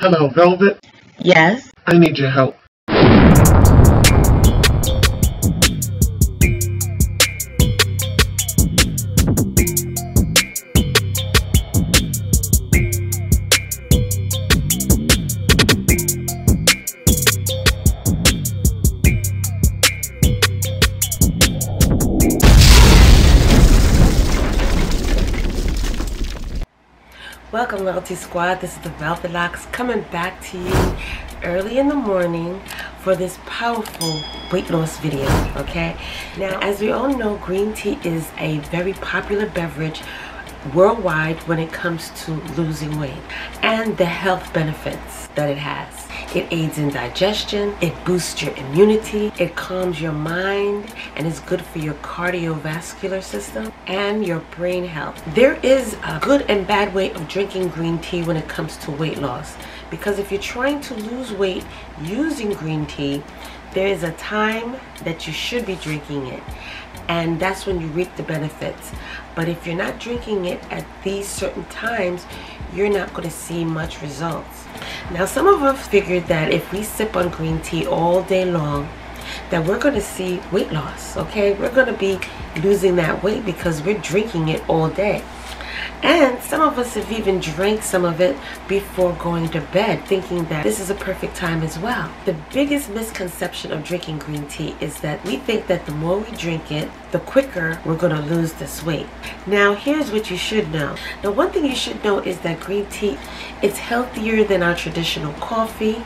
Hello, Velvet? Yes? I need your help. Welcome, Loyalty Squad. This is the Velvet Lox coming back to you early in the morning for this powerful weight loss video, okay? Now, as we all know, green tea is a very popular beverage worldwide when it comes to losing weight and the health benefits that it has. It aids in digestion, it boosts your immunity, it calms your mind, and it's good for your cardiovascular system and your brain health. There is a good and bad way of drinking green tea when it comes to weight loss, because if you're trying to lose weight using green tea, there is a time that you should be drinking it, and that's when you reap the benefits. But if you're not drinking it at these certain times, you're not going to see much results. Now, some of us figured that if we sip on green tea all day long, that we're going to see weight loss, okay? We're going to be losing that weight because we're drinking it all day. And some of us have even drank some of it before going to bed, thinking that this is a perfect time as well. The biggest misconception of drinking green tea is that we think that the more we drink it, the quicker we're going to lose this weight. Now, here's what you should know. Now, one thing you should know is that green tea, it's healthier than our traditional coffee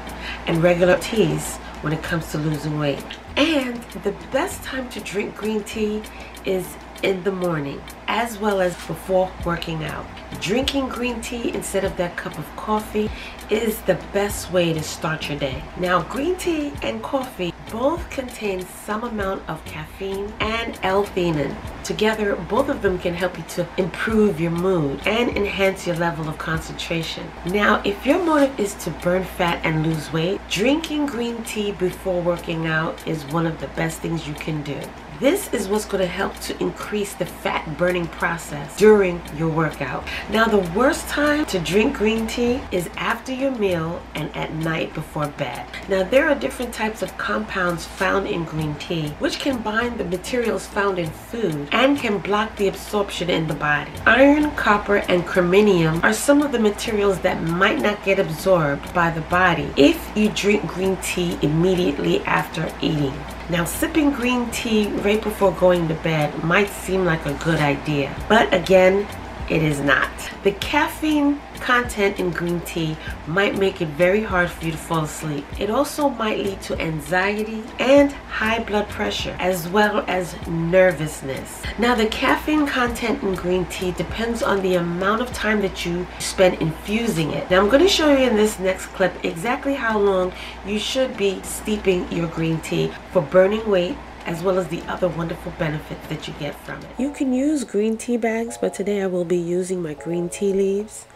and regular teas when it comes to losing weight. And the best time to drink green tea is in the morning, as well as before working out. Drinking green tea instead of that cup of coffee is the best way to start your day. Now, green tea and coffee both contain some amount of caffeine and L-theanine. Together, both of them can help you to improve your mood and enhance your level of concentration. Now, if your motive is to burn fat and lose weight, drinking green tea before working out is one of the best things you can do. This is what's going to help to increase the fat burning process during your workout. Now, the worst time to drink green tea is after your meal and at night before bed. Now, there are different types of compounds found in green tea, which can bind the materials found in food and can block the absorption in the body. Iron, copper, and chromium are some of the materials that might not get absorbed by the body if you drink green tea immediately after eating. Now, sipping green tea right before going to bed might seem like a good idea, but again, it is not. The caffeine content in green tea might make it very hard for you to fall asleep. It also might lead to anxiety and high blood pressure, as well as nervousness. Now, the caffeine content in green tea depends on the amount of time that you spend infusing it. Now, I'm going to show you in this next clip exactly how long you should be steeping your green tea for burning weight, as well as the other wonderful benefits that you get from it. You can use green tea bags, but today I will be using my green tea leaves.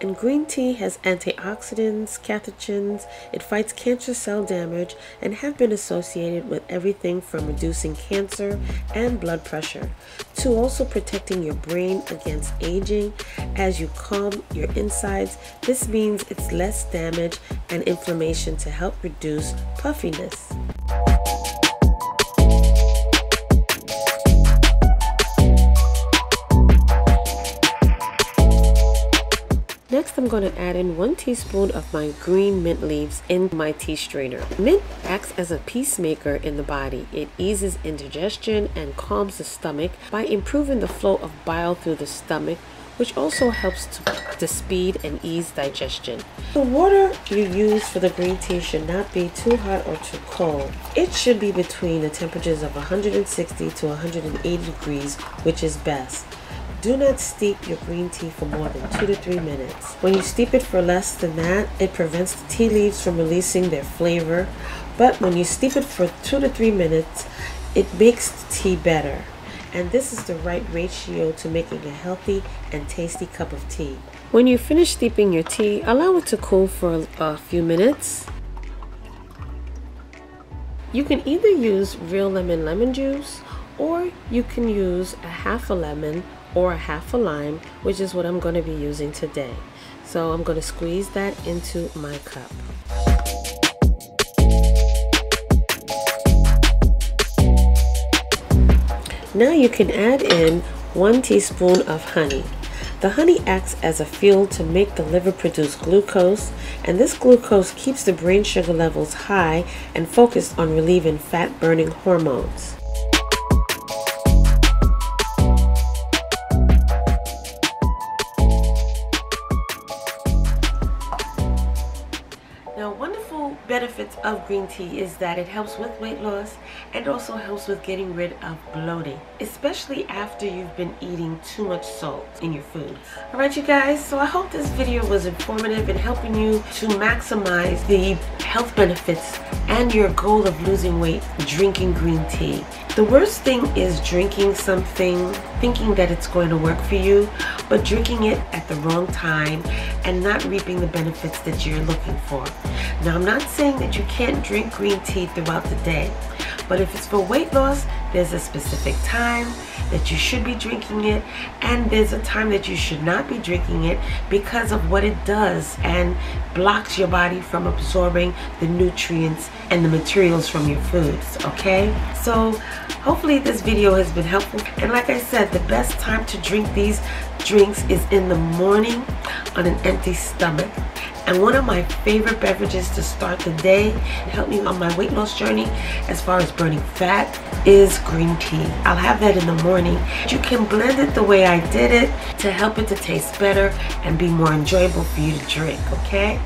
And green tea has antioxidants, catechins, it fights cancer cell damage, and have been associated with everything from reducing cancer and blood pressure to also protecting your brain against aging. As you calm your insides, this means it's less damage and inflammation to help reduce puffiness. Next, I'm going to add in 1 teaspoon of my green mint leaves in my tea strainer. Mint acts as a peacemaker in the body. It eases indigestion and calms the stomach by improving the flow of bile through the stomach, which also helps to speed and ease digestion. The water you use for the green tea should not be too hot or too cold. It should be between the temperatures of 160 to 180 degrees, which is best. Do not steep your green tea for more than 2 to 3 minutes. When you steep it for less than that, it prevents the tea leaves from releasing their flavor. But when you steep it for 2 to 3 minutes, it makes the tea better. And this is the right ratio to making a healthy and tasty cup of tea. When you finish steeping your tea, allow it to cool for a few minutes. You can either use real lemon juice, or you can use a half a lemon or a half a lime, which is what I'm going to be using today. So So I'm going to squeeze that into my cup. Now you can add in 1 teaspoon of honey. The honey acts as a fuel to make the liver produce glucose, and this glucose keeps the brain sugar levels high and focused on relieving fat-burning hormones. Now, wonderful benefits of green tea is that it helps with weight loss and also helps with getting rid of bloating, especially after you've been eating too much salt in your food. All right, you guys, so I hope this video was informative and helping you to maximize the health benefits and your goal of losing weight drinking green tea. The worst thing is drinking something thinking that it's going to work for you, but drinking it at the wrong time and not reaping the benefits that you're looking for. Now, I'm not saying that you can't drink green tea throughout the day, but if it's for weight loss, there's a specific time that you should be drinking it, and there's a time that you should not be drinking it because of what it does and blocks your body from absorbing the nutrients and the materials from your foods, okay? So hopefully this video has been helpful, and like I said, the best time to drink these drinks is in the morning on an empty stomach. And one of my favorite beverages to start the day and help me on my weight loss journey as far as burning fat is green tea. I'll have that in the morning. You can blend it the way I did it to help it to taste better and be more enjoyable for you to drink, okay?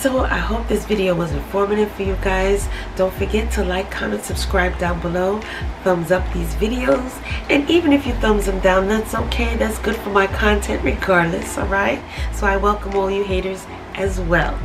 So I hope this video was informative for you guys. Don't forget to like, comment, subscribe down below, thumbs up these videos, and even if you thumbs them down, that's okay. That's good for my content regardless, all right? So I welcome all you haters as well.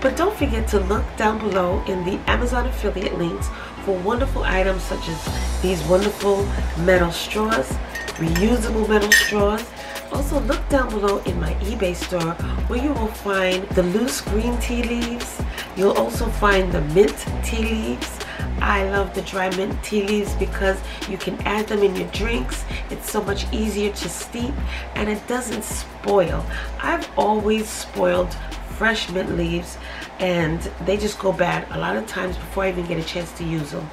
But don't forget to look down below in the Amazon affiliate links for wonderful items such as these wonderful metal straws, reusable metal straws. Also look down below in my eBay store where you will find the loose green tea leaves. You'll also find the mint tea leaves. I love the dry mint tea leaves because you can add them in your drinks. It's so much easier to steep and it doesn't spoil. I've always spoiled fresh mint leaves and they just go bad a lot of times before I even get a chance to use them.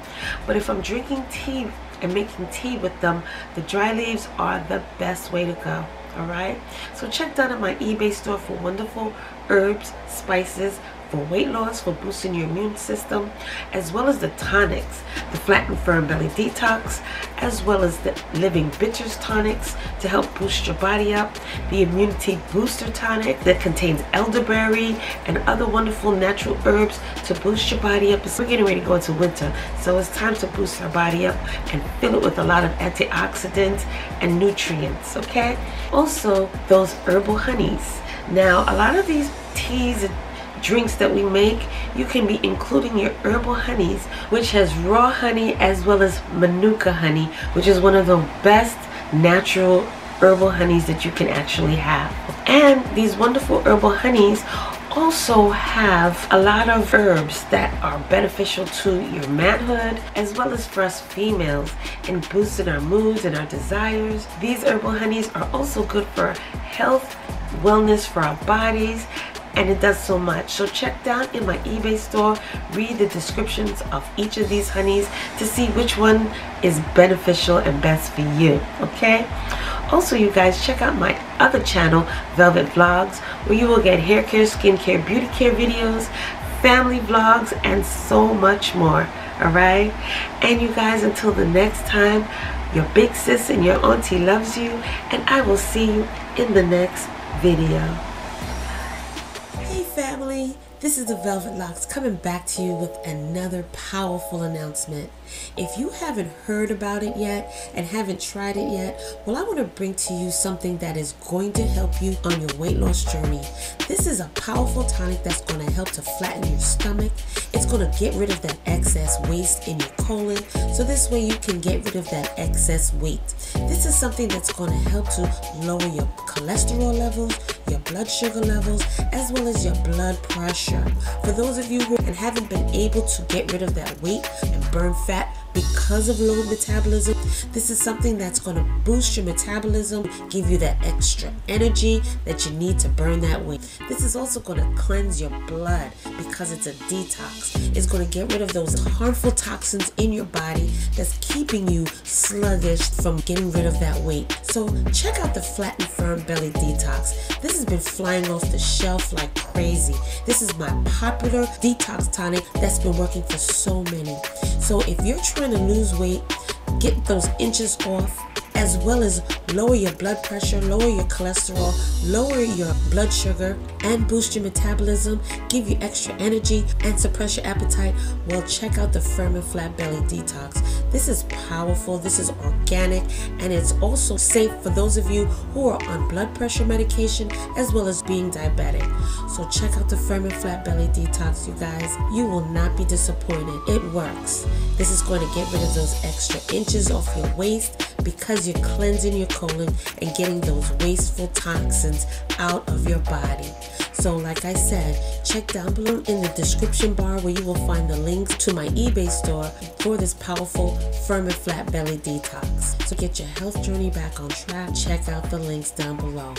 But if I'm drinking tea and making tea with them, the dry leaves are the best way to go. All right, so check down at my eBay store for wonderful herbs, spices for weight loss, for boosting your immune system, as well as the tonics, the Flat and Firm Belly Detox, as well as the Living Bitters tonics to help boost your body up, the Immunity Booster tonic that contains elderberry and other wonderful natural herbs to boost your body up. We're getting ready to go into winter, so it's time to boost our body up and fill it with a lot of antioxidants and nutrients, okay? Also, those herbal honeys. Now, a lot of these teas and drinks that we make, you can be including your herbal honeys, which has raw honey as well as manuka honey, which is one of the best natural herbal honeys that you can actually have. And these wonderful herbal honeys also have a lot of herbs that are beneficial to your manhood as well as for us females and boosting our moods and our desires. These herbal honeys are also good for health, wellness for our bodies, and it does so much. So check down in my eBay store, read the descriptions of each of these honeys to see which one is beneficial and best for you, okay? Also, you guys, check out my other channel, Velvet Vlogs, where you will get hair care, skincare, beauty care videos, family vlogs, and so much more, all right? And you guys, until the next time, your big sis and your auntie loves you, and I will see you in the next video. Family, this is the Velvet Lox coming back to you with another powerful announcement. If you haven't heard about it yet and haven't tried it yet, well, I want to bring to you something that is going to help you on your weight loss journey. This is a powerful tonic that's going to help to flatten your stomach. It's going to get rid of that excess waste in your colon, so this way you can get rid of that excess weight. This is something that's going to help to lower your cholesterol levels, your blood sugar levels, as well as your blood pressure. For those of you who haven't been able to get rid of that weight and burn fat because of low metabolism. This is something that's going to boost your metabolism, give you that extra energy that you need to burn that weight. This is also going to cleanse your blood because it's a detox. It's going to get rid of those harmful toxins in your body that's keeping you sluggish from getting rid of that weight. So check out the Flat and Firm Belly Detox. This has been flying off the shelf like crazy. This is my popular detox tonic that's been working for so many. So if you're trying to lose weight, get those inches off, as well as lower your blood pressure, lower your cholesterol, lower your blood sugar, and boost your metabolism, give you extra energy, and suppress your appetite, well, check out the Firm and Flat Belly Detox. This is powerful, this is organic, and it's also safe for those of you who are on blood pressure medication, as well as being diabetic. So check out the Firm and Flat Belly Detox, you guys. You will not be disappointed. It works. This is going to get rid of those extra inches off your waist, because you're cleansing your colon and getting those wasteful toxins out of your body. So like I said, check down below in the description bar where you will find the links to my eBay store for this powerful Firm and Flat Belly Detox. So get your health journey back on track. Check out the links down below.